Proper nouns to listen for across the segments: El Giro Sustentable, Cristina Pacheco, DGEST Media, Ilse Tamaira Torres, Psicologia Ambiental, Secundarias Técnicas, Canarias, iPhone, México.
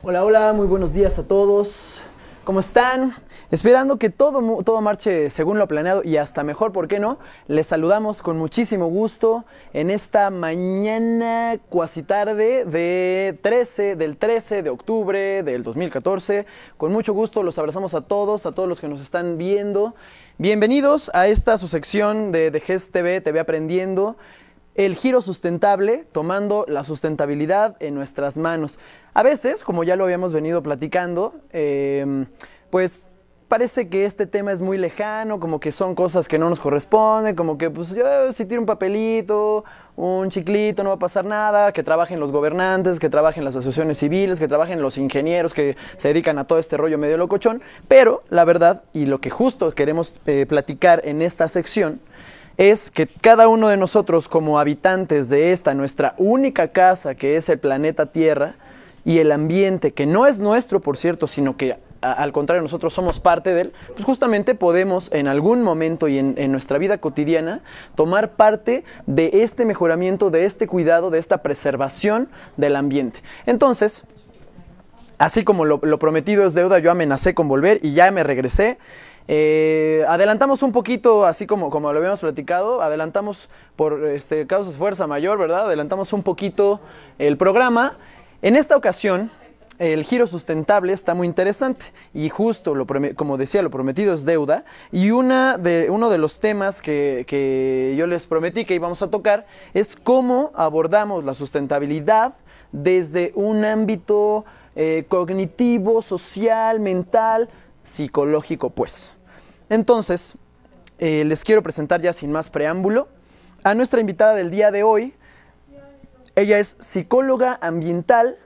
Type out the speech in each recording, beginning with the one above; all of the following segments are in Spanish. Hola, hola, muy buenos días a todos. ¿Cómo están? Esperando que todo marche según lo planeado y hasta mejor, ¿por qué no? Les saludamos con muchísimo gusto en esta mañana cuasi tarde del 13 de octubre del 2014. Con mucho gusto los abrazamos a todos los que nos están viendo. Bienvenidos a esta su sección de DGEST TV, TV Aprendiendo. El giro sustentable, tomando la sustentabilidad en nuestras manos. A veces, como ya lo habíamos venido platicando, pues parece que este tema es muy lejano, como que son cosas que no nos corresponden, como que pues yo si tiro un papelito, un chiclito, no va a pasar nada, que trabajen los gobernantes, que trabajen las asociaciones civiles, que trabajen los ingenieros que se dedican a todo este rollo medio locochón. Pero la verdad, y lo que justo queremos platicar en esta sección, es que cada uno de nosotros como habitantes de esta, nuestra única casa que es el planeta Tierra y el ambiente, que no es nuestro por cierto, sino que al contrario nosotros somos parte de él, pues justamente podemos en algún momento y en nuestra vida cotidiana tomar parte de este mejoramiento, de este cuidado, de esta preservación del ambiente. Entonces, así como lo prometido es deuda, yo amenacé con volver y ya me regresé. Adelantamos un poquito, así como lo habíamos platicado, adelantamos por causas fuerza mayor, ¿verdad? Adelantamos un poquito el programa. En esta ocasión, el giro sustentable está muy interesante y justo, como decía, lo prometido es deuda. Y uno de los temas que yo les prometí que íbamos a tocar es cómo abordamos la sustentabilidad desde un ámbito cognitivo, social, mental, psicológico, pues. Entonces, les quiero presentar ya sin más preámbulo a nuestra invitada del día de hoy. Ella es psicóloga ambiental,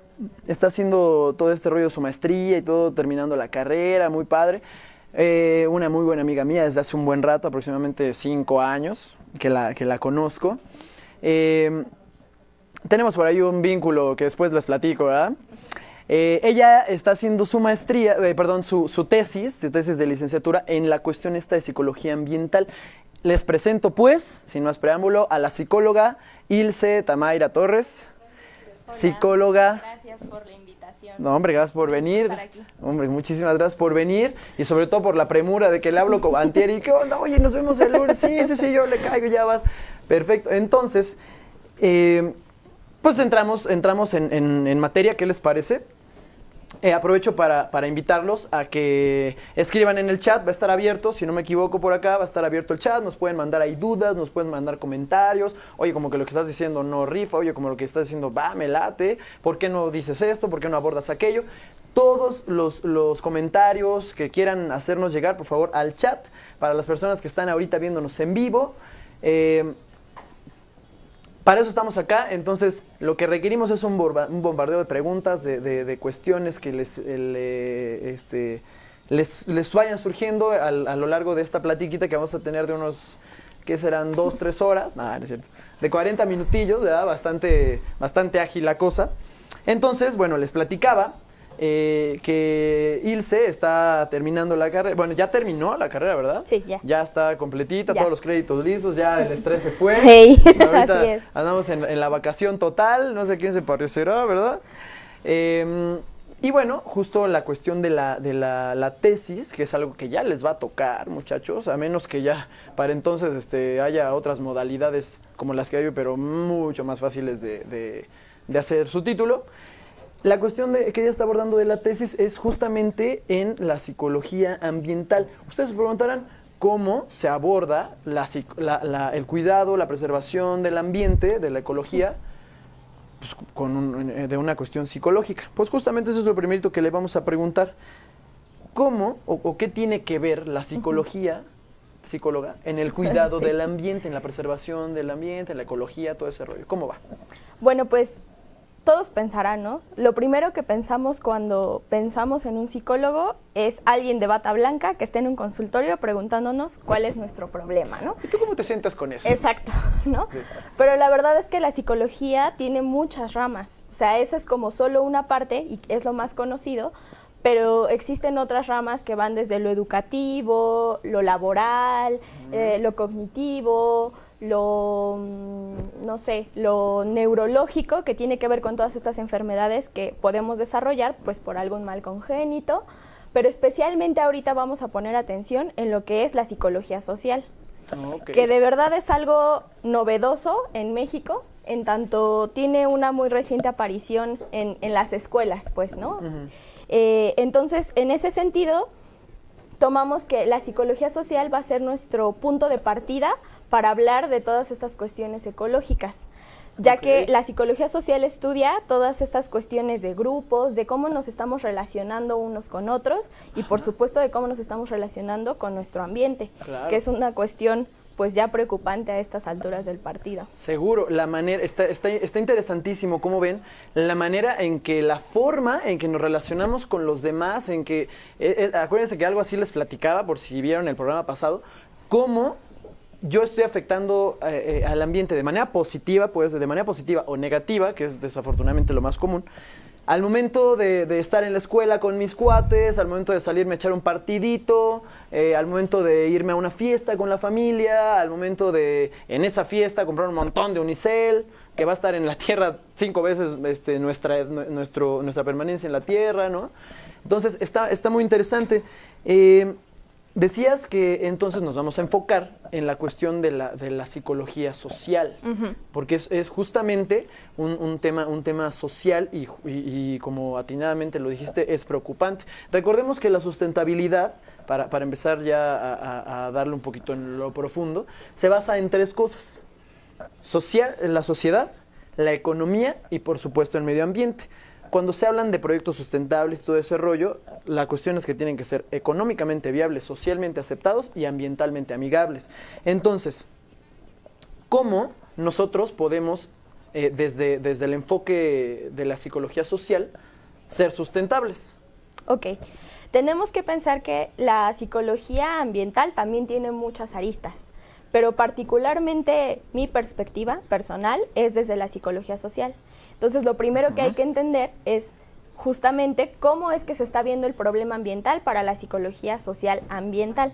está haciendo todo este rollo de su maestría y todo, terminando la carrera, muy padre. Una muy buena amiga mía desde hace un buen rato, aproximadamente 5 años, que la conozco. Tenemos por ahí un vínculo que después les platico, ¿verdad? Ella está haciendo su maestría, perdón, su tesis de licenciatura en la cuestión esta de psicología ambiental. Les presento, pues, sin más preámbulo, a la psicóloga Ilse Tamaira Torres. Hola, psicóloga. Gracias por la invitación. No, hombre, gracias por venir. Hombre, muchísimas gracias por venir y sobre todo por la premura de que le hablo con Antier y que, onda, oye, nos vemos el lunes. Sí, yo le caigo, ya vas. Perfecto. Entonces, pues entramos en materia. ¿Qué les parece? Aprovecho para invitarlos a que escriban en el chat, va a estar abierto, si no me equivoco por acá, va a estar abierto el chat, nos pueden mandar ahí dudas, nos pueden mandar comentarios, oye, como que lo que estás diciendo no rifa, oye, como lo que estás diciendo va, me late, ¿por qué no dices esto? ¿Por qué no abordas aquello? Todos los comentarios que quieran hacernos llegar, por favor, al chat, para las personas que están ahorita viéndonos en vivo. Para eso estamos acá, entonces lo que requerimos es un bombardeo de preguntas, de cuestiones que les vayan surgiendo a lo largo de esta platiquita que vamos a tener de unos, ¿qué serán? 2, 3 horas, nada, no es cierto, de 40 minutillos, ¿verdad? Bastante ágil la cosa. Entonces, bueno, les platicaba que Ilse está terminando la carrera, bueno, ya terminó la carrera, ¿verdad? Sí, ya. Ya está completita, ya. Todos los créditos listos, ya el estrés se fue. Hey, ahorita andamos en la vacación total, no sé quién se parecerá, ¿verdad? Y bueno, justo la cuestión de la tesis, que es algo que ya les va a tocar, muchachos, a menos que ya para entonces haya otras modalidades como las que hay, pero mucho más fáciles de hacer su título. La cuestión que ella está abordando de la tesis es justamente en la psicología ambiental. Ustedes se preguntarán cómo se aborda el cuidado, la preservación del ambiente, de la ecología, pues, de una cuestión psicológica. Pues justamente eso es lo primero que le vamos a preguntar. ¿Cómo o qué tiene que ver la psicología, psicóloga, en el cuidado del ambiente, en la preservación del ambiente, en la ecología, todo ese rollo? ¿Cómo va? Bueno, pues todos pensarán, ¿no? Lo primero que pensamos cuando pensamos en un psicólogo es alguien de bata blanca que esté en un consultorio preguntándonos cuál es nuestro problema, ¿no? ¿Y tú cómo te sientas con eso? Exacto, ¿no? Sí. Pero la verdad es que la psicología tiene muchas ramas. O sea, esa es como solo una parte y es lo más conocido, pero existen otras ramas que van desde lo educativo, lo laboral, lo cognitivo, lo, no sé, lo neurológico que tiene que ver con todas estas enfermedades que podemos desarrollar pues por algún mal congénito, pero especialmente ahorita vamos a poner atención en lo que es la psicología social, okay, que de verdad es algo novedoso en México, en tanto tiene una muy reciente aparición en las escuelas, pues, ¿no? Uh-huh. Entonces, en ese sentido, tomamos que la psicología social va a ser nuestro punto de partida para hablar de todas estas cuestiones ecológicas, ya okay, que la psicología social estudia todas estas cuestiones de grupos, de cómo nos estamos relacionando unos con otros y por supuesto de cómo nos estamos relacionando con nuestro ambiente, claro, que es una cuestión pues ya preocupante a estas alturas del partido. Seguro, la manera, está interesantísimo, como ven, la manera en que, la forma en que nos relacionamos con los demás, en que, acuérdense que algo así les platicaba, por si vieron el programa pasado, cómo yo estoy afectando al ambiente de manera positiva, pues de manera positiva o negativa, que es desafortunadamente lo más común. Al momento de estar en la escuela con mis cuates, al momento de salirme a echar un partidito, al momento de irme a una fiesta con la familia, al momento de, en esa fiesta, comprar un montón de unicel, que va a estar en la tierra 5 veces nuestra permanencia en la tierra, ¿no? Entonces, está muy interesante. Decías que entonces nos vamos a enfocar en la cuestión de la psicología social, uh-huh, porque es justamente un tema social y como atinadamente lo dijiste, es preocupante. Recordemos que la sustentabilidad, para empezar ya a darle un poquito en lo profundo, se basa en 3 cosas. La sociedad, la economía y por supuesto el medio ambiente. Cuando se hablan de proyectos sustentables y todo ese rollo, la cuestión es que tienen que ser económicamente viables, socialmente aceptados y ambientalmente amigables. Entonces, ¿cómo nosotros podemos, desde el enfoque de la psicología social, ser sustentables? Ok. Tenemos que pensar que la psicología ambiental también tiene muchas aristas, pero particularmente mi perspectiva personal es desde la psicología social. Entonces, lo primero que hay que entender es justamente cómo es que se está viendo el problema ambiental para la psicología social ambiental.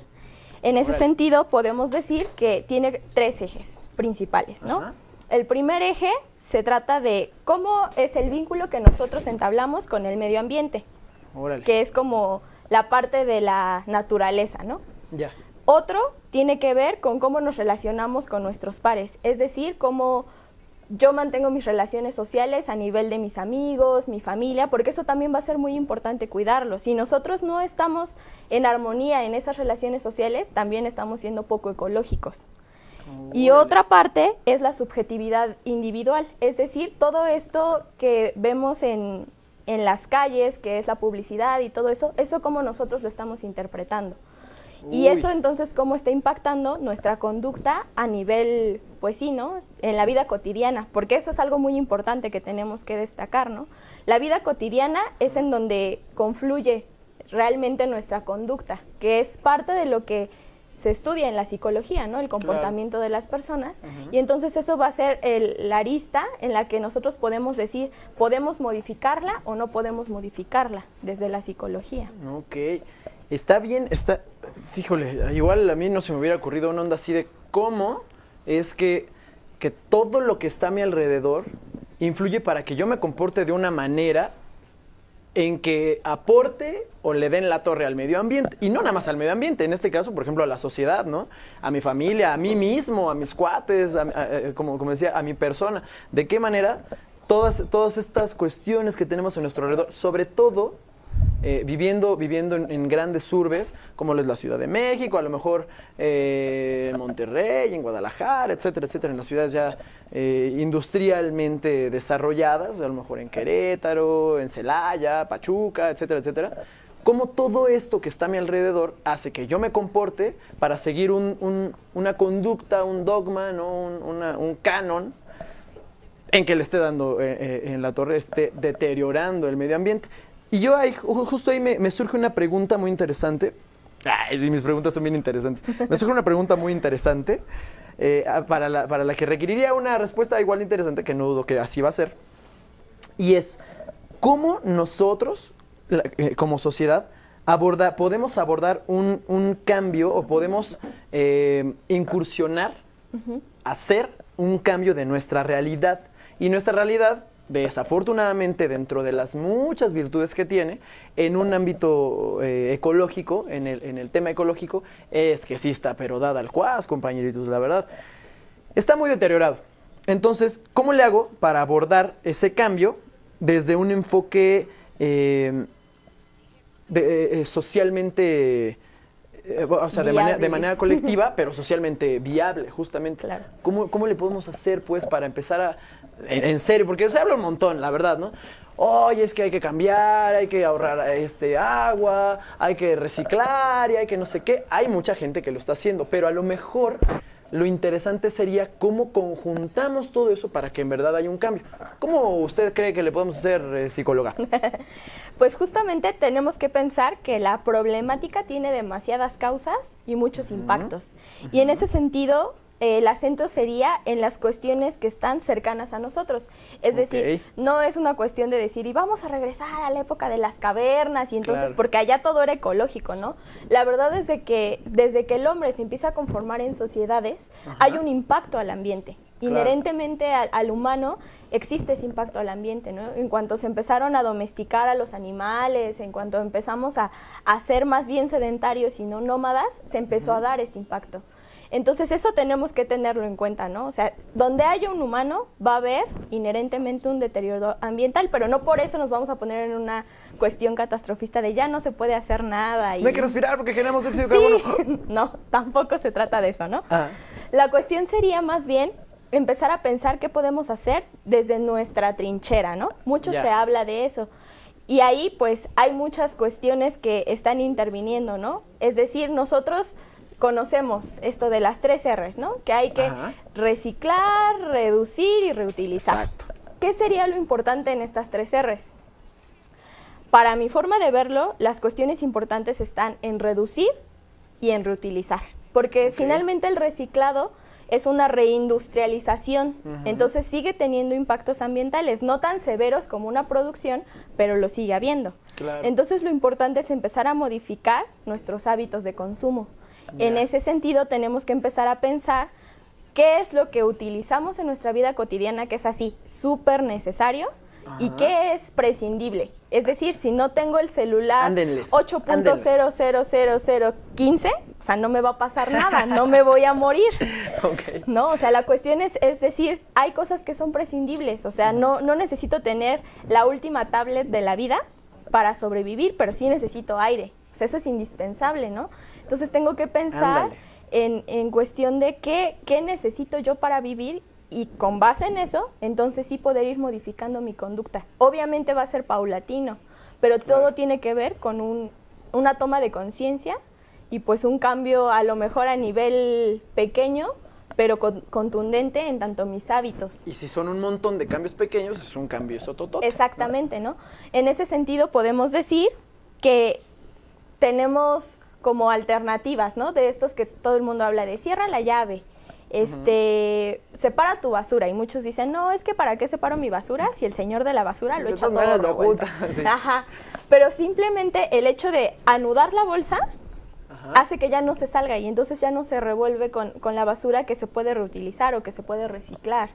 En ese sentido, podemos decir que tiene 3 ejes principales, ¿no? Ajá. El primer eje se trata de cómo es el vínculo que nosotros entablamos con el medio ambiente, órale, que es como la parte de la naturaleza, ¿no? Ya. Otro tiene que ver con cómo nos relacionamos con nuestros pares, es decir, cómo yo mantengo mis relaciones sociales a nivel de mis amigos, mi familia, porque eso también va a ser muy importante cuidarlo. Si nosotros no estamos en armonía en esas relaciones sociales, también estamos siendo poco ecológicos. Y otra parte es la subjetividad individual, es decir, todo esto que vemos en las calles, que es la publicidad y todo eso, eso como nosotros lo estamos interpretando. Y eso entonces cómo está impactando nuestra conducta a nivel, pues sí, ¿no? En la vida cotidiana, porque eso es algo muy importante que tenemos que destacar, ¿no? La vida cotidiana es en donde confluye realmente nuestra conducta, que es parte de lo que se estudia en la psicología, ¿no? El comportamiento, claro, de las personas. Uh-huh. Y entonces eso va a ser la arista en la que nosotros podemos decir, podemos modificarla o no podemos modificarla desde la psicología. Ok. Está bien, híjole, igual a mí no se me hubiera ocurrido una onda así de cómo es que todo lo que está a mi alrededor influye para que yo me comporte de una manera en que aporte o le den la torre al medio ambiente. Y no nada más al medio ambiente, en este caso, por ejemplo, a la sociedad, ¿no? A mi familia, a mí mismo, a mis cuates, como decía, a mi persona. ¿De qué manera todas estas cuestiones que tenemos a nuestro alrededor, sobre todo viviendo en grandes urbes como lo es la Ciudad de México, a lo mejor en Monterrey, en Guadalajara, etcétera, etcétera, en las ciudades ya industrialmente desarrolladas, a lo mejor en Querétaro, en Celaya, Pachuca, etcétera, etcétera, cómo todo esto que está a mi alrededor hace que yo me comporte para seguir una conducta, un dogma, ¿no? un canon en que le esté dando en la torre, esté deteriorando el medio ambiente. Y yo justo ahí me surge una pregunta muy interesante. Ay, mis preguntas son bien interesantes. Me surge una pregunta muy interesante para la que requeriría una respuesta igual interesante, que no dudo que así va a ser. Y es, ¿cómo nosotros, como sociedad, podemos abordar un cambio o podemos incursionar hacer un cambio de nuestra realidad. Y nuestra realidad, desafortunadamente, dentro de las muchas virtudes que tiene, en un ámbito ecológico, en el tema ecológico, es que sí está, pero dada al cuas, compañeritos, la verdad. Está muy deteriorado. Entonces, ¿cómo le hago para abordar ese cambio desde un enfoque socialmente, o sea, de manera colectiva, pero socialmente viable, justamente? Claro. ¿Cómo le podemos hacer, pues, para empezar a... En serio, porque se habla un montón, la verdad, ¿no? Oye, es que hay que cambiar, hay que ahorrar agua, hay que reciclar y hay que no sé qué. Hay mucha gente que lo está haciendo, pero a lo mejor lo interesante sería cómo conjuntamos todo eso para que en verdad haya un cambio. ¿Cómo usted cree que le podemos hacer, psicóloga? Pues justamente tenemos que pensar que la problemática tiene demasiadas causas y muchos impactos. Y en ese sentido... el acento sería en las cuestiones que están cercanas a nosotros. Es decir, no es una cuestión de decir, y vamos a regresar a la época de las cavernas, y entonces, claro, porque allá todo era ecológico, ¿no? Sí. La verdad es de que desde que el hombre se empieza a conformar en sociedades, ajá, hay un impacto al ambiente. Inherentemente, claro, al humano existe ese impacto al ambiente, ¿no? En cuanto se empezaron a domesticar a los animales, en cuanto empezamos a ser más bien sedentarios y no nómadas, se empezó, ajá, a dar este impacto. Entonces, eso tenemos que tenerlo en cuenta, ¿no? O sea, donde haya un humano va a haber inherentemente un deterioro ambiental, pero no por eso nos vamos a poner en una cuestión catastrofista de ya no se puede hacer nada. Y... no hay que respirar porque generamos óxido de carbono. No, tampoco se trata de eso, ¿no? Ah. La cuestión sería más bien empezar a pensar qué podemos hacer desde nuestra trinchera, ¿no? Mucho se habla de eso. Y ahí, pues, hay muchas cuestiones que están interviniendo, ¿no? Es decir, nosotros... conocemos esto de las 3 Rs, ¿no? Que hay que, ajá, reciclar, reducir y reutilizar. Exacto. ¿Qué sería lo importante en estas 3 Rs? Para mi forma de verlo, las cuestiones importantes están en reducir y en reutilizar. Porque, okay, finalmente el reciclado es una reindustrialización. Uh-huh. Entonces sigue teniendo impactos ambientales, no tan severos como una producción, pero lo sigue habiendo. Claro. Entonces lo importante es empezar a modificar nuestros hábitos de consumo. En ese sentido, tenemos que empezar a pensar qué es lo que utilizamos en nuestra vida cotidiana que es así, súper necesario, ajá, y qué es prescindible. Es decir, si no tengo el celular 8.0000015, o sea, no me va a pasar nada, no me voy a morir. Okay. No, o sea, la cuestión es decir, hay cosas que son prescindibles, o sea, no necesito tener la última tablet de la vida para sobrevivir, pero sí necesito aire. O sea, eso es indispensable, ¿no? Entonces tengo que pensar en cuestión de qué necesito yo para vivir y con base en eso, entonces sí poder ir modificando mi conducta. Obviamente va a ser paulatino, pero claro, todo tiene que ver con una toma de conciencia y pues un cambio a lo mejor a nivel pequeño, pero contundente en tanto mis hábitos. Y si son un montón de cambios pequeños, es un cambio sototote. Exactamente, ¿no? En ese sentido podemos decir que tenemos... como alternativas, ¿no? De estos que todo el mundo habla de cierra la llave, separa tu basura. Y muchos dicen, no, es que ¿para qué separo mi basura si el señor de la basura lo echa todo revuelto? Sí. Ajá. Pero simplemente el hecho de anudar la bolsa, ajá, hace que ya no se salga y entonces ya no se revuelve con la basura que se puede reutilizar o que se puede reciclar,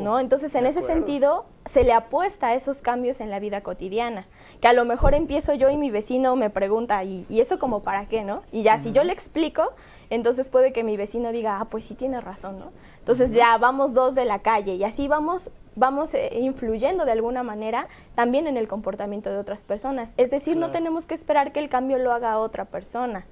¿no? Entonces, en ese sentido, se le apuesta a esos cambios en la vida cotidiana, que a lo mejor empiezo yo y mi vecino me pregunta, ¿y eso como para qué, no? Y ya, si yo le explico, entonces puede que mi vecino diga, ah, pues sí tiene razón, ¿no? Entonces, ya vamos 2 de la calle y así vamos influyendo de alguna manera también en el comportamiento de otras personas. Es decir, no tenemos que esperar que el cambio lo haga otra persona,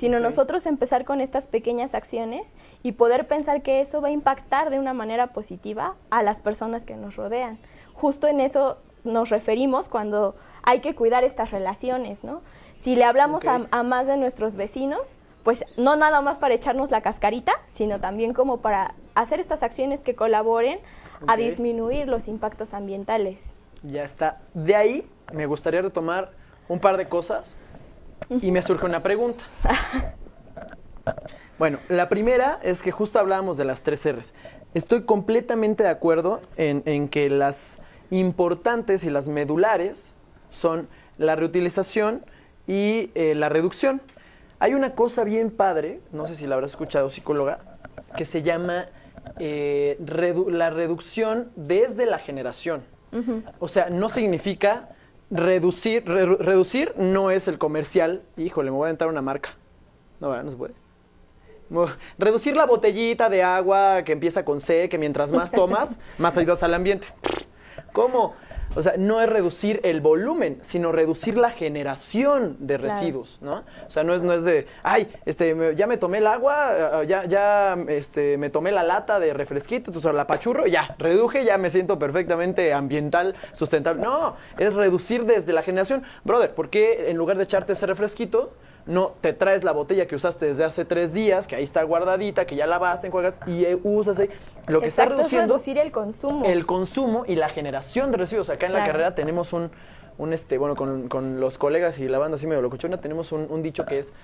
sino nosotros empezar con estas pequeñas acciones y poder pensar que eso va a impactar de una manera positiva a las personas que nos rodean. Justo en eso nos referimos cuando hay que cuidar estas relaciones, ¿no? Si le hablamos a más de nuestros vecinos, pues no nada más para echarnos la cascarita, sino también como para hacer estas acciones que colaboren a disminuir los impactos ambientales. Ya está. De ahí me gustaría retomar un par de cosas y me surge una pregunta. Bueno, la primera es que justo hablábamos de las 3 Rs. Estoy completamente de acuerdo en que las importantes y las medulares son la reutilización y la reducción. Hay una cosa bien padre, no sé si la habrás escuchado, psicóloga, que se llama la reducción desde la generación. Uh-huh. O sea, no significa reducir, reducir no es el comercial, híjole, me voy a inventar una marca. No, ¿verdad? No se puede. Reducir la botellita de agua que empieza con C, que mientras más tomas, más ayudas al ambiente. ¿Cómo? O sea, no es reducir el volumen, sino reducir la generación de residuos, claro, ¿no? O sea, no es de, ay, ya me tomé el agua, ya me tomé la lata de refresquito, entonces la apachurro, ya, reduje, ya me siento perfectamente ambiental, sustentable. No, es reducir desde la generación. Brother, ¿por qué en lugar de echarte ese refresquito, no te traes la botella que usaste desde hace 3 días, que ahí está guardadita, que ya lavaste, enjuagas y usas ahí? Lo que está reduciendo es reducir el consumo. El consumo y la generación de residuos. Acá en la carrera tenemos bueno, con los colegas y la banda así medio locochona, tenemos un dicho que es,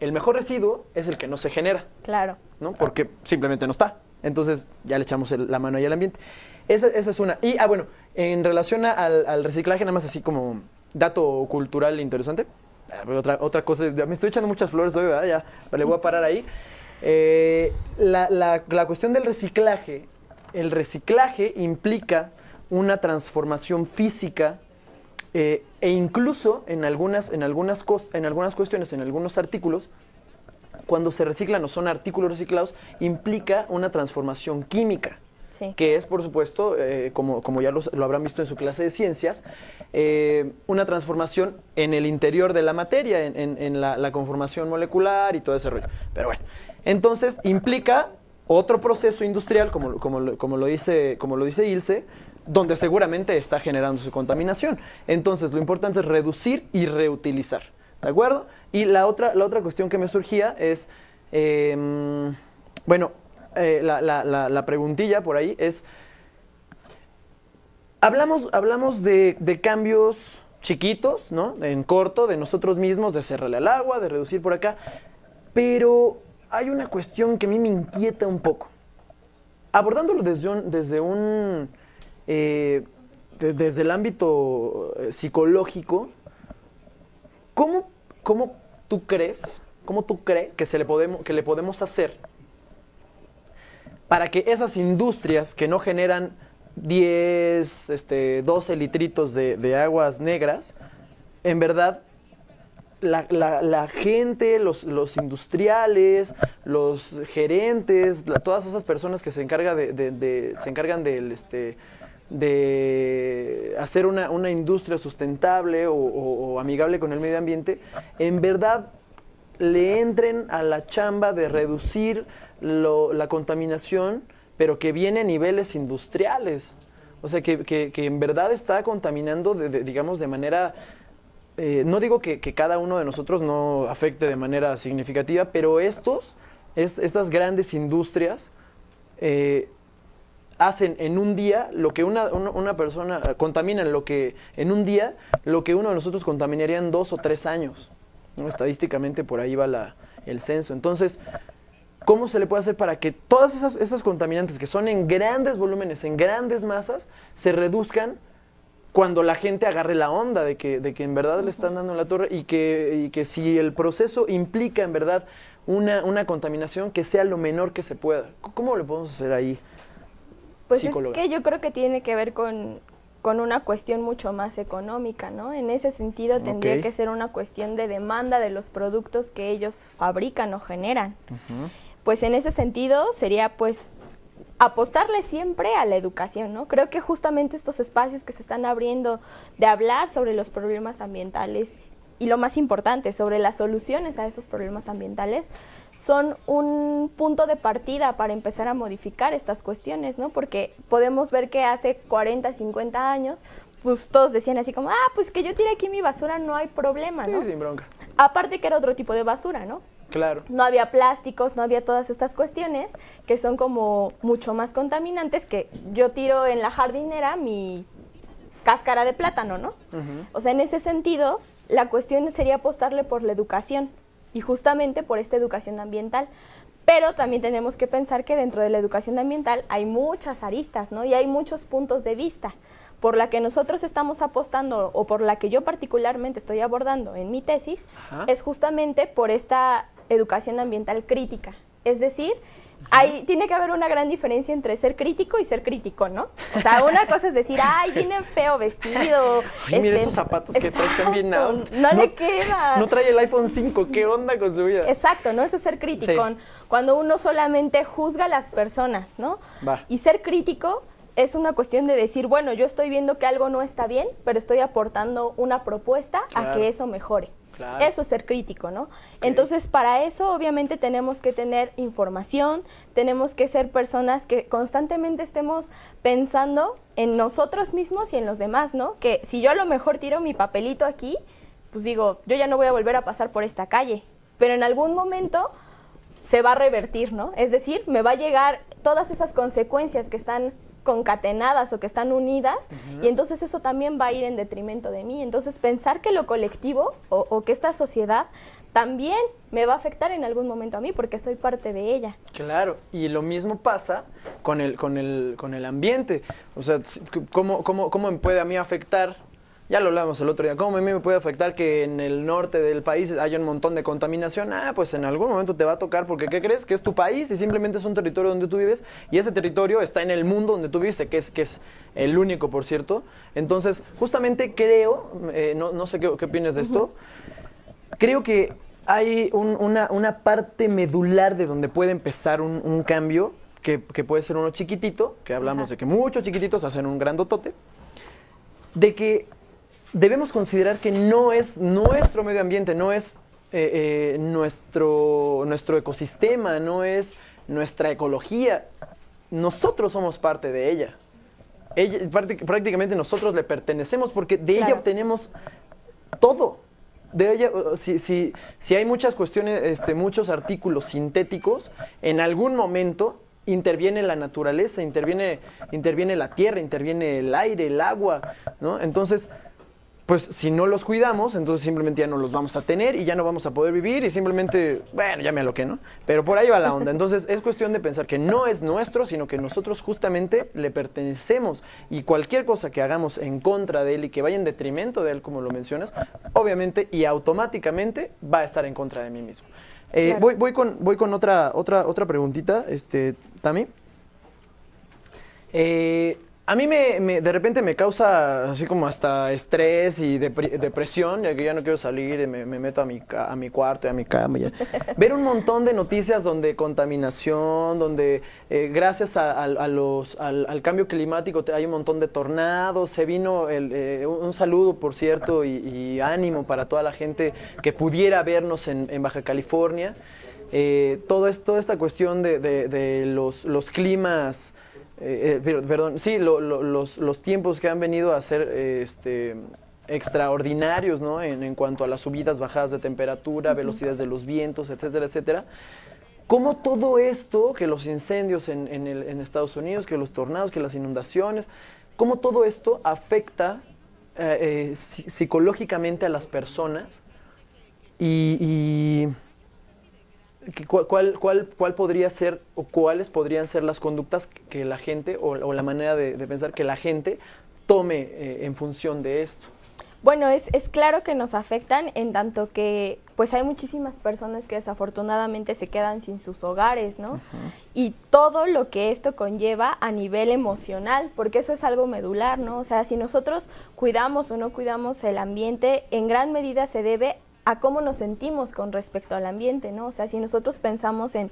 el mejor residuo es el que no se genera. Claro. ¿No? Porque simplemente no está. Entonces ya le echamos la mano ahí al ambiente. Esa es una. Y, bueno, en relación al reciclaje, nada más así como dato cultural interesante. Otra cosa, me estoy echando muchas flores hoy, ¿verdad? Ya le voy a parar ahí. La cuestión del reciclaje, el reciclaje implica una transformación física e incluso en algunas cuestiones, en algunos artículos, cuando se reciclan o son artículos reciclados, implica una transformación química. Sí. Que es, por supuesto, como ya lo habrán visto en su clase de ciencias, una transformación en el interior de la materia, en la conformación molecular y todo ese rollo. Pero bueno, entonces implica otro proceso industrial, como lo dice Ilse, donde seguramente está generando su contaminación. Entonces, lo importante es reducir y reutilizar, ¿de acuerdo? Y la otra cuestión que me surgía es, bueno, la preguntilla por ahí es, hablamos de cambios chiquitos, ¿no? En corto, de nosotros mismos, de cerrarle al agua, de reducir por acá, pero hay una cuestión que a mí me inquieta un poco. Abordándolo desde el ámbito psicológico, ¿cómo tú crees que le podemos hacer para que esas industrias que no generan 10, 12 litritos de aguas negras, en verdad, la gente, los industriales, los gerentes, todas esas personas que se encargan de hacer una industria sustentable o amigable con el medio ambiente, en verdad le entren a la chamba de reducir la contaminación, pero que viene a niveles industriales? O sea, que en verdad está contaminando, digamos, de manera... no digo que cada uno de nosotros no afecte de manera significativa, pero estas grandes industrias hacen en un día lo que una persona... contaminan en un día lo que uno de nosotros contaminaría en 2 o 3 años. ¿No? Estadísticamente por ahí va el censo. Entonces... ¿cómo se le puede hacer para que todas esas contaminantes que son en grandes volúmenes, en grandes masas, se reduzcan cuando la gente agarre la onda de que en verdad le están dando la torre y que si el proceso implica en verdad una contaminación, que sea lo menor que se pueda? ¿Cómo lo podemos hacer ahí, psicóloga? Pues es que yo creo que tiene que ver con una cuestión mucho más económica, ¿no? En ese sentido tendría que ser una cuestión de demanda de los productos que ellos fabrican o generan. Uh-huh. Pues en ese sentido sería pues apostarle siempre a la educación, ¿no? Creo que justamente estos espacios que se están abriendo de hablar sobre los problemas ambientales y lo más importante, sobre las soluciones a esos problemas ambientales, son un punto de partida para empezar a modificar estas cuestiones, ¿no? Porque podemos ver que hace 40, 50 años, pues todos decían así como, ah, pues que yo tire aquí mi basura, no hay problema, ¿no? Sí, sin bronca. Aparte que era otro tipo de basura, ¿no? Claro. No había plásticos, no había todas estas cuestiones que son como mucho más contaminantes, que yo tiro en la jardinera mi cáscara de plátano, ¿no? Uh-huh. O sea, en ese sentido, la cuestión sería apostarle por la educación y justamente por esta educación ambiental. Pero también tenemos que pensar que dentro de la educación ambiental hay muchas aristas, ¿no? Y hay muchos puntos de vista. Por la que nosotros estamos apostando, o por la que yo particularmente estoy abordando en mi tesis, es justamente por esta educación ambiental crítica. Es decir, Ahí tiene que haber una gran diferencia entre ser crítico y ser crítico, ¿no? O sea, una cosa es decir, ay, viene feo vestido. Ay, mira esos zapatos que traes, están bien out. No le queda. No trae el iPhone 5, ¿qué onda con su vida? Exacto, ¿no? Eso es ser crítico. Sí. Cuando uno solamente juzga a las personas, ¿no? Va. Y ser crítico es una cuestión de decir, bueno, yo estoy viendo que algo no está bien, pero estoy aportando una propuesta a que eso mejore. Claro. Eso es ser crítico, ¿no? Okay. Entonces, para eso, obviamente, tenemos que tener información, tenemos que ser personas que constantemente estemos pensando en nosotros mismos y en los demás, ¿no? Que si yo a lo mejor tiro mi papelito aquí, pues digo, yo ya no voy a volver a pasar por esta calle, pero en algún momento se va a revertir, ¿no? Es decir, me va a llegar todas esas consecuencias que están concatenadas o que están unidas, y entonces eso también va a ir en detrimento de mí. Entonces, pensar que lo colectivo o que esta sociedad también me va a afectar en algún momento a mí porque soy parte de ella. Claro, y lo mismo pasa con el ambiente. O sea, ¿cómo me puede a mí afectar? Ya lo hablamos el otro día. ¿Cómo a mí me puede afectar que en el norte del país haya un montón de contaminación? Ah, pues en algún momento te va a tocar porque ¿qué crees? Que es tu país y simplemente es un territorio donde tú vives y ese territorio está en el mundo donde tú vives, que es el único, por cierto. Entonces, justamente creo, no sé qué opinas de esto, creo que hay una parte medular de donde puede empezar un cambio que puede ser uno chiquitito, que hablamos de que muchos chiquititos hacen un grandotote, de que debemos considerar que no es nuestro medio ambiente, no es nuestro ecosistema, no es nuestra ecología. Nosotros somos parte de ella. Prácticamente nosotros le pertenecemos porque de ella obtenemos todo. De ella, si hay muchas cuestiones, muchos artículos sintéticos, en algún momento interviene la naturaleza, interviene la tierra, interviene el aire, el agua, ¿no? Entonces, pues si no los cuidamos, entonces simplemente ya no los vamos a tener y ya no vamos a poder vivir y simplemente, bueno, ya me aloqué, ¿no? Pero por ahí va la onda. Entonces es cuestión de pensar que no es nuestro, sino que nosotros justamente le pertenecemos y cualquier cosa que hagamos en contra de él y que vaya en detrimento de él, como lo mencionas, obviamente y automáticamente va a estar en contra de mí mismo. Voy con otra preguntita, Tami. A mí de repente me causa así como hasta estrés y depresión, ya que ya no quiero salir, me meto a mi cuarto y a mi cama. Ver un montón de noticias donde contaminación, donde gracias al cambio climático hay un montón de tornados, se vino un saludo, por cierto, y ánimo para toda la gente que pudiera vernos en Baja California. Toda esta cuestión de los climas, perdón, sí, los tiempos que han venido a ser extraordinarios, ¿no? En cuanto a las subidas, bajadas de temperatura, velocidades de los vientos, etcétera, etcétera. ¿Cómo todo esto, que los incendios en Estados Unidos, que los tornados, que las inundaciones, cómo todo esto afecta psicológicamente a las personas? ¿Cuál podría ser o cuáles podrían ser las conductas que la gente o la manera de pensar que la gente tome en función de esto? Bueno, es claro que nos afectan en tanto que pues hay muchísimas personas que desafortunadamente se quedan sin sus hogares, ¿no? Y todo lo que esto conlleva a nivel emocional, porque eso es algo medular, ¿no? O sea, si nosotros cuidamos o no cuidamos el ambiente, en gran medida se debe a cómo nos sentimos con respecto al ambiente, ¿no? O sea, si nosotros pensamos en,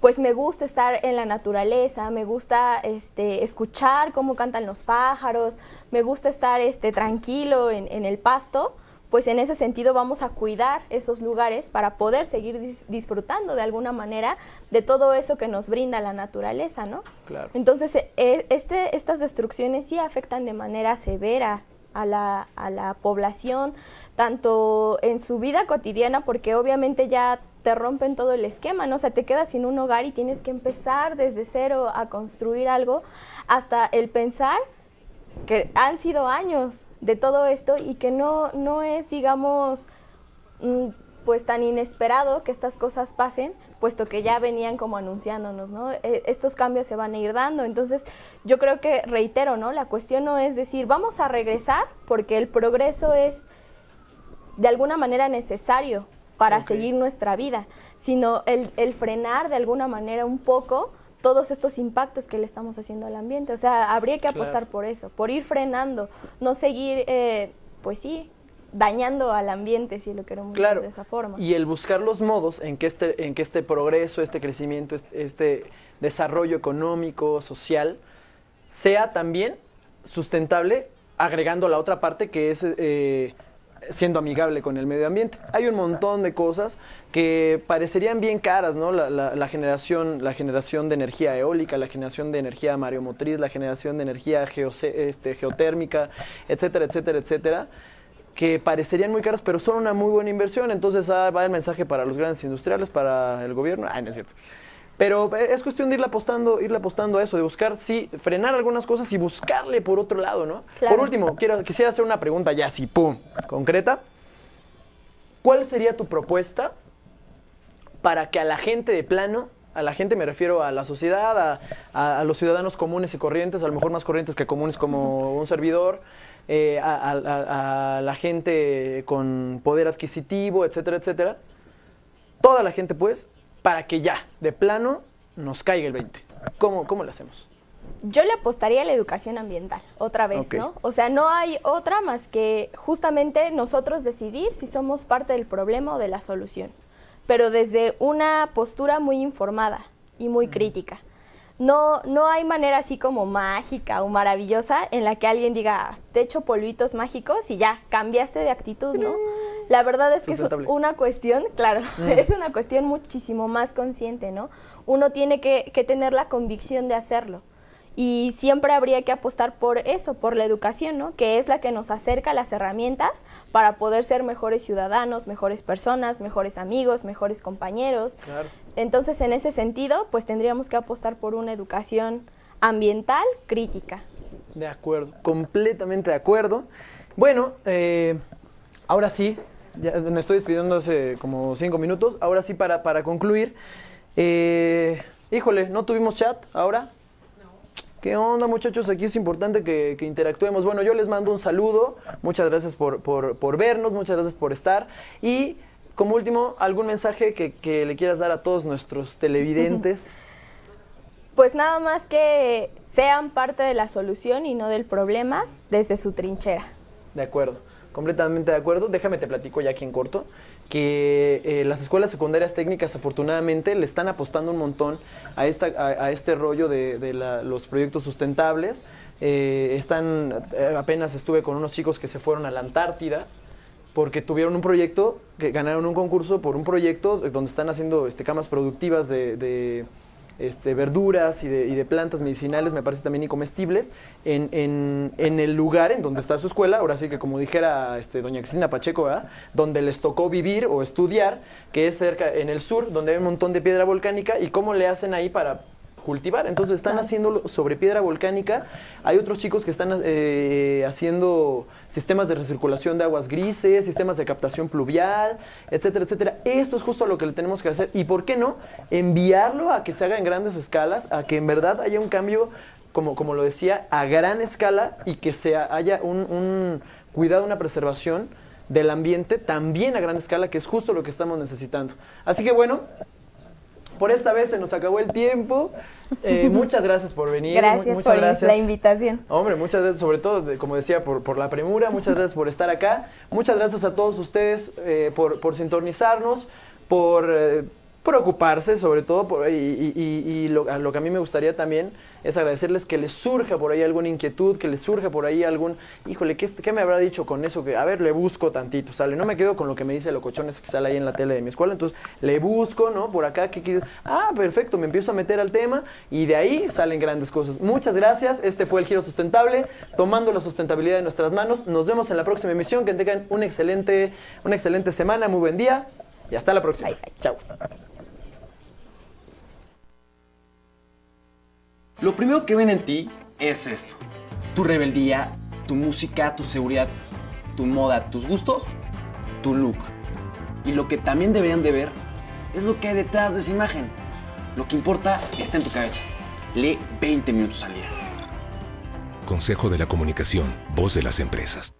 pues me gusta estar en la naturaleza, me gusta escuchar cómo cantan los pájaros, me gusta estar tranquilo en el pasto, pues en ese sentido vamos a cuidar esos lugares para poder seguir disfrutando de alguna manera de todo eso que nos brinda la naturaleza, ¿no? Claro. Entonces, estas destrucciones sí afectan de manera severa a la población, tanto en su vida cotidiana, porque obviamente ya te rompen todo el esquema, ¿no? O sea, te quedas sin un hogar y tienes que empezar desde cero a construir algo, hasta el pensar que han sido años de todo esto y que no es, digamos, pues tan inesperado que estas cosas pasen, puesto que ya venían como anunciándonos, ¿no? Estos cambios se van a ir dando. Entonces, yo creo que, reitero, ¿no? La cuestión no es decir, vamos a regresar porque el progreso es de alguna manera necesario, para seguir nuestra vida, sino el frenar de alguna manera un poco todos estos impactos que le estamos haciendo al ambiente. O sea, habría que apostar por eso, por ir frenando, no seguir, pues sí, dañando al ambiente, si lo queremos decir de esa forma. Y el buscar los modos en que este progreso, este crecimiento, este desarrollo económico, social, sea también sustentable, agregando la otra parte que es siendo amigable con el medio ambiente. Hay un montón de cosas que parecerían bien caras, ¿no? La generación de energía eólica, la generación de energía mareomotriz, la generación de energía geotérmica, etcétera, etcétera, etcétera, que parecerían muy caras, pero son una muy buena inversión. Entonces va el mensaje para los grandes industriales, para el gobierno. Ay, no es cierto. Pero es cuestión de irle apostando a eso, de buscar, sí, frenar algunas cosas y buscarle por otro lado, ¿no? Claro. Por último, quisiera hacer una pregunta ya así, ¡pum!, concreta. ¿Cuál sería tu propuesta para que a la gente de plano, a la gente me refiero a la sociedad, a los ciudadanos comunes y corrientes, a lo mejor más corrientes que comunes como un servidor, a la gente con poder adquisitivo, etcétera, etcétera, toda la gente, pues, para que ya, de plano, nos caiga el 20? ¿Cómo lo hacemos? Yo le apostaría a la educación ambiental, otra vez, ¿no? O sea, no hay otra más que justamente nosotros decidir si somos parte del problema o de la solución, pero desde una postura muy informada y muy crítica. No hay manera así como mágica o maravillosa en la que alguien diga, te echo polvitos mágicos y ya, cambiaste de actitud, ¿no? La verdad es que es una cuestión, es una cuestión muchísimo más consciente, ¿no? Uno tiene que tener la convicción de hacerlo y siempre habría que apostar por eso, por la educación, ¿no? Que es la que nos acerca a las herramientas para poder ser mejores ciudadanos, mejores personas, mejores amigos, mejores compañeros. Claro. Entonces, en ese sentido, pues tendríamos que apostar por una educación ambiental crítica. De acuerdo, completamente de acuerdo. Bueno, ahora sí, ya me estoy despidiendo hace como 5 minutos. Ahora sí, para concluir, híjole, ¿no tuvimos chat ahora? ¿Qué onda, muchachos? Aquí es importante que interactuemos. Bueno, yo les mando un saludo. Muchas gracias por vernos, muchas gracias por estar. Y como último, ¿algún mensaje que le quieras dar a todos nuestros televidentes? Pues nada más que sean parte de la solución y no del problema desde su trinchera. De acuerdo, completamente de acuerdo. Déjame te platico ya aquí en corto que las escuelas secundarias técnicas afortunadamente le están apostando un montón a este rollo de los proyectos sustentables. Apenas estuve con unos chicos que se fueron a la Antártida porque tuvieron un proyecto, que ganaron un concurso por un proyecto donde están haciendo camas productivas de verduras y de plantas medicinales, me parece también, y comestibles, en el lugar en donde está su escuela. Ahora sí que, como dijera doña Cristina Pacheco, ¿verdad?, donde les tocó vivir o estudiar, que es cerca, en el sur, donde hay un montón de piedra volcánica, y cómo le hacen ahí para cultivar. Entonces están haciéndolo sobre piedra volcánica. Hay otros chicos que están haciendo sistemas de recirculación de aguas grises, sistemas de captación pluvial, etcétera, etcétera. Esto es justo lo que le tenemos que hacer. ¿Y por qué no enviarlo a que se haga en grandes escalas, a que en verdad haya un cambio, como lo decía, a gran escala, y que haya un cuidado, una preservación del ambiente también a gran escala, que es justo lo que estamos necesitando? Así que bueno, por esta vez se nos acabó el tiempo. Muchas gracias por venir. Gracias muchas por gracias. La invitación. Hombre, muchas gracias, sobre todo, como decía, por la premura. Muchas gracias por estar acá. Muchas gracias a todos ustedes por sintonizarnos, por preocuparse, sobre todo, a lo que a mí me gustaría también es agradecerles que les surja por ahí alguna inquietud, que les surja por ahí algún, híjole, ¿qué me habrá dicho con eso? Que, a ver, le busco tantito, sale, no me quedo con lo que me dice el locochón ese que sale ahí en la tele de mi escuela, entonces le busco, ¿no? Por acá, ¿qué quiero? Ah, perfecto, me empiezo a meter al tema y de ahí salen grandes cosas. Muchas gracias, este fue El Giro Sustentable, tomando la sustentabilidad en nuestras manos. Nos vemos en la próxima emisión, que tengan una excelente semana, muy buen día y hasta la próxima. Chao. Lo primero que ven en ti es esto: tu rebeldía, tu música, tu seguridad, tu moda, tus gustos, tu look. Y lo que también deberían de ver es lo que hay detrás de esa imagen. Lo que importa está en tu cabeza. Lee 20 minutos al día. Consejo de la Comunicación, voz de las empresas.